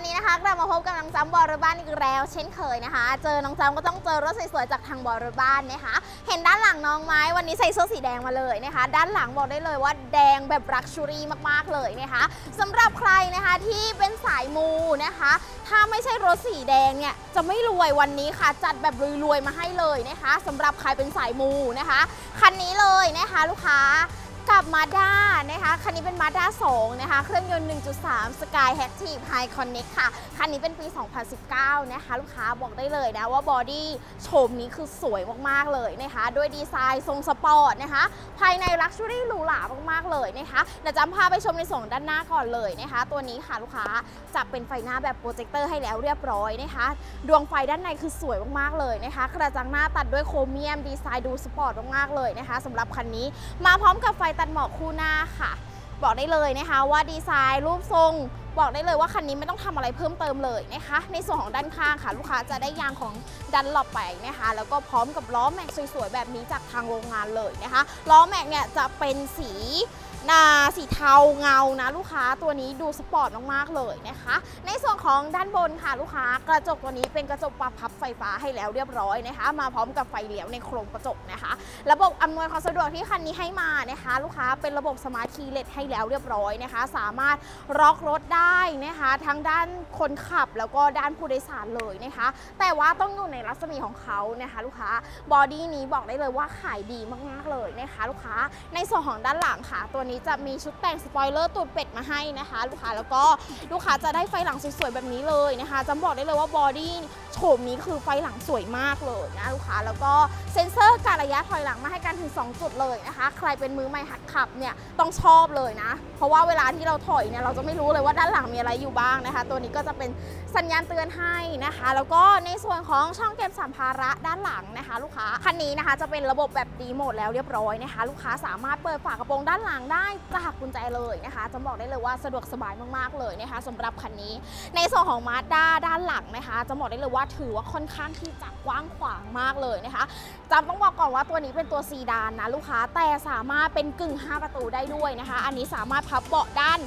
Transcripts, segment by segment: วันนี้นะคะกลับมาพบกับน้องจำบอรบ้านอีกแล้วเช่นเคยนะคะเจอน้องจำก็ต้องเจอรถสวยๆจากทางบอรบ้านนะคะเห็นด้านหลังน้องไม้วันนี้ใส่เสื้อสีแดงมาเลยนะคะด้านหลังบอกได้เลยว่าแดงแบบลักชัวรี่มากๆเลยนะคะสำหรับใครนะคะที่เป็นสายมูนะคะถ้าไม่ใช่รถสีแดงเนี่ยจะไม่รวยวันนี้ค่ะจัดแบบรวยๆมาให้เลยนะคะสำหรับใครเป็นสายมูนะคะคันนี้เลยนะคะลูกค้ากับ Mazda นะคะคันนี้เป็น Mazda 2 นะคะเครื่องยนต์ 1.3 Skyactiv High ค่ะคันนี้เป็นปี2019นะคะลูกค้าบอกได้เลยนะว่าบอดี้โฉมนี้คือสวยมากๆเลยนะคะด้วยดีไซน์ทรงสปอร์ตนะคะภายในลักชัวรี่หรูหรามากๆเลยนะคะเดี๋ยวจำพาไปชมในส่วนด้านหน้าก่อนเลยนะคะตัวนี้ค่ะลูกค้าจะเป็นไฟหน้าแบบโปรเจคเตอร์ให้แล้วเรียบร้อยนะคะดวงไฟด้านในคือสวยมากๆเลยนะคะกระจังหน้าตัดด้วยโครเมียมดีไซน์ดูสปอร์ตมากๆเลยนะคะสำหรับคันนี้มาพร้อมกับไฟตัดหมอกคู่หน้าค่ะบอกได้เลยนะคะว่าดีไซน์รูปทรงบอกได้เลยว่าคันนี้ไม่ต้องทำอะไรเพิ่มเติมเลยนะคะในส่วนของด้านข้างค่ะลูกค้าจะได้ยางของดันหลบไปนะคะแล้วก็พร้อมกับล้อแม็กสวยๆแบบนี้จากทางโรงงานเลยนะคะล้อแม็กเนี่ยจะเป็นสีเทาเงานะลูกค้าตัวนี้ดูสปอร์ตมากๆเลยนะคะในส่วนของด้านบนค่ะลูกค้ากระจกตัวนี้เป็นกระจกปรับพับไฟฟ้าให้แล้วเรียบร้อยนะคะมาพร้อมกับไฟเลี้ยวในโครงกระจกนะคะระบบอำนวยความสะดวกที่คันนี้ให้มานะคะลูกค้าเป็นระบบสมาร์ทคีย์เลสให้แล้วเรียบร้อยนะคะสามารถล็อกรถได้นะคะทั้งด้านคนขับแล้วก็ด้านผู้โดยสารเลยนะคะแต่ว่าต้องอยู่ในรัศมีของเขานะคะลูกค้าบอดี้นี้บอกได้เลยว่าขายดีมากๆเลยนะคะลูกค้าในส่วนของด้านหลังค่ะตัวนี้จะมีชุดแต่งสปอยเลอร์ตูดเป็ดมาให้นะคะลูกค้าแล้วก็ลูกค้าจะได้ไฟหลังสวยๆแบบนี้เลยนะคะจำบอกได้เลยว่าบอดี้โฉมนี้คือไฟหลังสวยมากเลยนะลูกค้าแล้วก็เซ็นเซอร์การระยะถอยหลังมาให้กันถึง2จุดเลยนะคะใครเป็นมือใหม่หัดขับเนี่ยต้องชอบเลยนะเพราะว่าเวลาที่เราถอยเนี่ยเราจะไม่รู้เลยว่าด้านหลังมีอะไรอยู่บ้างนะคะตัวนี้ก็จะเป็นสัญญาณเตือนให้นะคะแล้วก็ในส่วนของช่องเก็บสัมภาระด้านหลังนะคะลูกค้าคันนี้นะคะจะเป็นระบบแบบดีโหมดแล้วเรียบร้อยนะคะลูกค้าสามารถเปิดฝากระโปรงด้านหลังได้จากกุญแจเลยนะคะจะบอกได้เลยว่าสะดวกสบายมากๆเลยนะคะสำหรับคันนี้ในส่วนของ Mazda ด้านหลังนะคะจะบอกได้เลยว่าถือว่าค่อนข้างที่จะกว้างขวางมากเลยนะคะจำต้องบอกก่อนว่าตัวนี้เป็นตัวซีดานนะลูกค้าแต่สามารถเป็นกึ่ง5ประตูได้ด้วยนะคะอันนี้สามารถพับเบาะด้าน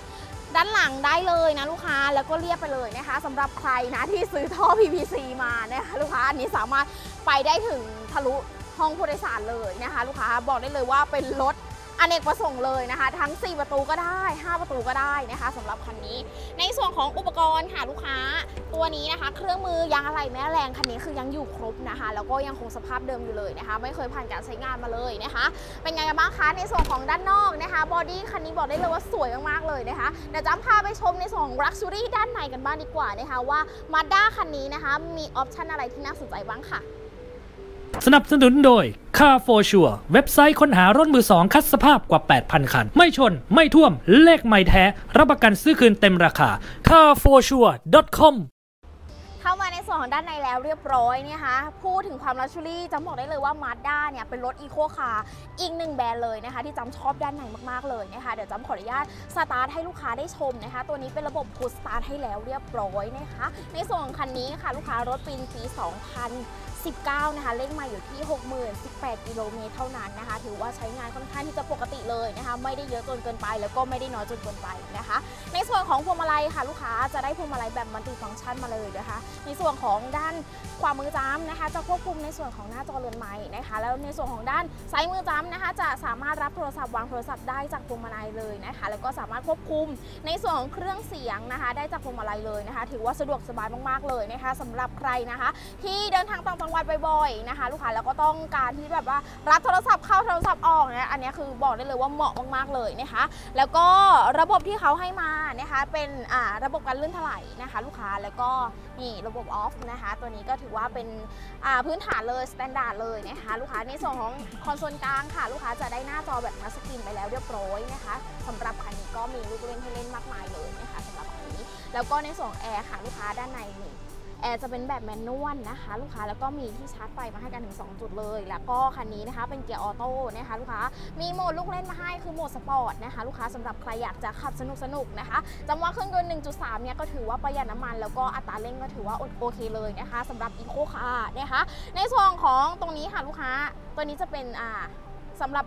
หลังได้เลยนะลูกค้าแล้วก็เรียบไปเลยนะคะสำหรับใครนะที่ซื้อท่อ PVC มานะคะลูกค้าอันนี้สามารถไปได้ถึงทะลุห้องผู้โดยสารเลยนะคะลูกค้าบอกได้เลยว่าเป็นรถอเนกประสงค์เลยนะคะทั้ง4ประตูก็ได้5ประตูก็ได้นะคะสำหรับคันนี้ในส่วนของอุปกรณ์ค่ะลูกค้าตัวนี้นะคะเครื่องมือยางอะไหล่แม่แรงคันนี้คือยังอยู่ครบนะคะแล้วก็ยังคงสภาพเดิมอยู่เลยนะคะไม่เคยผ่านการใช้งานมาเลยนะคะเป็นไงกันบ้างคะในส่วนของด้านนอกนะคะบอดี้คันนี้บอกได้เลยว่าสวยมากๆเลยนะคะเดี๋ยวจำพาไปชมในส่วนของ Luxury ด้านในกันบ้างดีกว่านะคะว่า Mazda คันนี้นะคะมีออปชันอะไรที่น่าสนใจบ้างค่ะสนับสนุนโดย Car4Sure เว็บไซต์ค้นหารถมือสองคัดสภาพกว่า 8,000 คันไม่ชนไม่ท่วมเลขใหม่แท้รับประกันซื้อคืนเต็มราคา Car4Sure.com เข้ามาในส่วนของด้านในแล้วเรียบร้อยนะคะพูดถึงความลักชัวรี่จำบอกได้เลยว่า Mazda เนี่ยเป็นรถอีโคคาร์อีกหนึ่งแบรนด์เลยนะคะที่จำชอบด้านในมากๆเลยนะคะเดี๋ยวจำขออนุญาตสตาร์ทให้ลูกค้าได้ชมนะคะตัวนี้เป็นระบบพุชสตาร์ทให้แล้วเรียบร้อยนะคะในส่วนของคันนี้ค่ะลูกค้ารถปี2019นะคะเลขมาอยู่ที่ 60,018 กิโลเมตรเท่านั้นนะคะถือว่าใช้งานค่อนข้างที่จะปกติเลยนะคะไม่ได้เยอะจนเกินไปแล้วก็ไม่ได้น้อยจนเกินไปนะคะในส่วนของพวงมาลัยค่ะลูกค้าจะได้พวงมาลัยแบบมัลติฟังก์ชันมาเลยนะคะในส่วนของด้านขวามือจ้ำนะคะจะควบคุมในส่วนของหน้าจอเรือนไม้นะคะแล้วในส่วนของด้านซ้ายมือจ้ำนะคะจะสามารถรับโทรศัพท์วางโทรศัพท์ได้จากพวงมาลัยเลยนะคะแล้วก็สามารถควบคุมในส่วนของเครื่องเสียงนะคะได้จากพวงมาลัยเลยนะคะถือว่าสะดวกสบายมากๆเลยนะคะสำหรับใครนะคะที่เดินทางต่างจังหวัดบ่อยๆนะคะลูกค้าแล้วก็ต้องการที่แบบว่ารับโทรศัพท์เข้าโทรศัพท์ออกนะอันนี้คือบอกได้เลยว่าเหมาะมากๆเลยนะคะแล้วก็ระบบที่เขาให้มานะคะเป็นระบบการลื่นถลายนะคะลูกค้าแล้วก็นี่ระบบออฟนะคะตัวนี้ก็ถือว่าเป็นพื้นฐานเลยสแตนดาร์ดเลยนะคะลูกค้าในส่วนของคอนโซลกลางค่ะลูกค้าจะได้หน้าจอแบบทัชสกรีนไปแล้วเรียบร้อยนะคะสำหรับคันนี้ก็มีลูกเล่นให้เล่นมากมายเลยนะคะสำหรับคันนี้แล้วก็ในส่วนแอร์ค่ะลูกค้าด้านในนี่แอร์จะเป็นแบบแมนนวลนะคะลูกค้าแล้วก็มีที่ชาร์จไฟมาให้กันถึง2จุดเลยแล้วก็คันนี้นะคะเป็นเกียร์ออโต้นะคะลูกค้ามีโหมดลูกเล่นมาให้คือโหมดสปอร์ตนะคะลูกค้าสำหรับใครอยากจะขับสนุกนะคะจำว่าเครื่องยนต์ 1.3 เนี่ยก็ถือว่าประหยัดน้ำมันแล้วก็อัตราเร่งก็ถือว่าโอเคเลยนะคะสำหรับอีโคคาร์นะคะในส่วนของตรงนี้ค่ะลูกค้าตัวนี้จะเป็น สำหรับ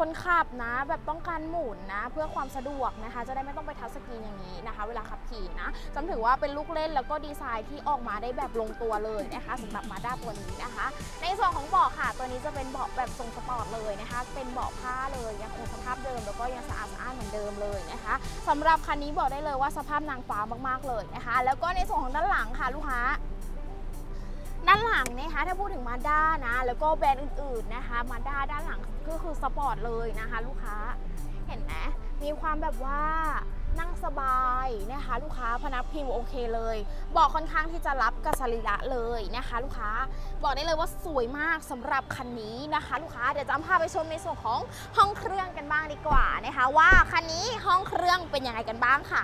คนขับนะแบบต้องการหมุนนะเพื่อความสะดวกนะคะจะได้ไม่ต้องไปทัชสกรีนอย่างนี้นะคะเวลาขับขี่นะจำถือว่าเป็นลูกเล่นแล้วก็ดีไซน์ที่ออกมาได้แบบลงตัวเลยนะคะสำหรับ Mazda ตัวนี้นะคะในส่วนของเบาะค่ะตัวนี้จะเป็นเบาะแบบทรงสปอร์ตเลยนะคะเป็นเบาะผ้าเลยยังคงสภาพเดิมแล้วก็ยังสะอาดสะอ้านเหมือนเดิมเลยนะคะสำหรับคันนี้บอกได้เลยว่าสภาพนางฟ้ามากๆเลยนะคะแล้วก็ในส่วนของด้านหลังค่ะลูกค้าด้านหลังนะคะถ้าพูดถึง Mazda นะแล้วก็แบรนด์อื่นๆนะคะ Mazda ด้านหลังก็คือสปอร์ตเลยนะคะลูกค้าเห็นไหมมีความแบบว่านั่งสบายนะคะลูกค้าพนักพิงโอเคเลยบอกค่อนข้างที่จะรับกับสรีระเลยนะคะลูกค้าบอกได้เลยว่าสวยมากสำหรับคันนี้นะคะลูกค้าเดี๋ยวจะพาไปชมในส่วนของห้องเครื่องกันบ้างดีกว่านะคะว่าคันนี้ห้องเครื่องเป็นยังไงกันบ้างค่ะ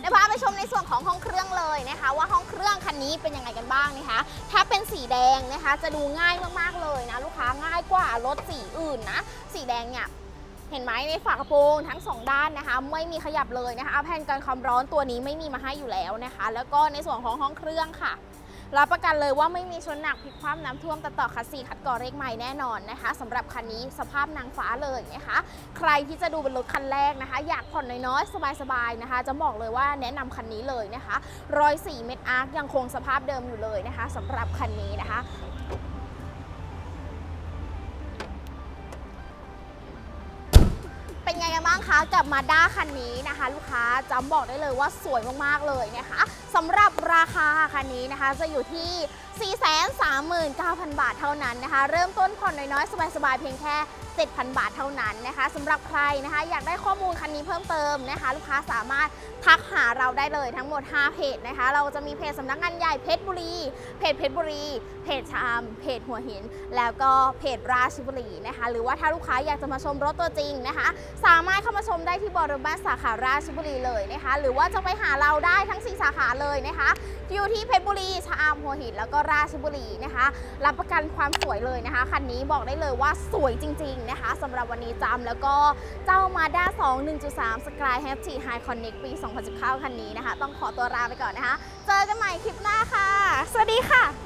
เดี๋ยวพาไปชมในส่วนของห้องเครื่องเลยนะคะว่าห้องเครื่องคันนี้เป็นยังไงกันบ้างนะคะถ้าเป็นสีแดงนะคะจะดูง่ายมากๆเลยนะลูกค้าง่ายกว่ารถสีอื่นนะสีแดงเนี่ยเห็นไหมในฝากระโปรงทั้ง2ด้านนะคะไม่มีขยับเลยนะคะแผ่นกันความร้อนตัวนี้ไม่มีมาให้อยู่แล้วนะคะแล้วก็ในส่วนของห้องเครื่องค่ะรับประกันเลยว่าไม่มีชนหนักพลิกคว่ำน้ำท่วมตัดต่อคัด4คัดก่อเลขใหม่แน่นอนนะคะสำหรับคันนี้สภาพนางฟ้าเลยนะคะใครที่จะดูเป็นรถคันแรกนะคะอยากผ่อนน้อยๆสบายๆนะคะจะบอกเลยว่าแนะนำคันนี้เลยนะคะรอยสีเม็ดอาร์คยังคงสภาพเดิมอยู่เลยนะคะสำหรับคันนี้นะคะเป็นไงกันบ้างคะกับ Mazda คันนี้นะคะลูกค้าจำบอกได้เลยว่าสวยมากๆเลยนะคะสำหรับราคาคันนี้นะคะจะอยู่ที่ 439,000 บาทเท่านั้นนะคะเริ่มต้นผ่อนน้อยๆสบายๆเพียงแค่ 7,000 บาทเท่านั้นนะคะสำหรับใครนะคะอยากได้ข้อมูลคันนี้เพิ่มเติมนะคะลูกค้าสามารถทักหาเราได้เลยทั้งหมด5เพจนะคะเราจะมีเพจสำนักงานใหญ่เพชรบุรีเพจบุรีเพจชามเพจหัวหินแล้วก็เพจราชบุรีนะคะหรือว่าถ้าลูกค้าอยากจะมาชมรถตัวจริงนะคะสามารถเข้ามาชมได้ที่บริเวณสาขาราชบุรีเลยนะคะหรือว่าจะไปหาเราได้ทั้ง4สาขาเลยนะคะอยู่ที่เพชรบุรีชามหัวหินแล้วก็ราชบุรีนะคะรับประกันความสวยเลยนะคะคันนี้บอกได้เลยว่าสวยจริงๆนะคะสำหรับวันนี้จำแล้วก็เจ้า Mazda 2 1.3 Skyactiv High Connect ปี 2019 คันนี้นะคะต้องขอตัวลาไปก่อนนะคะเจอกันใหม่คลิปหน้าค่ะสวัสดีค่ะ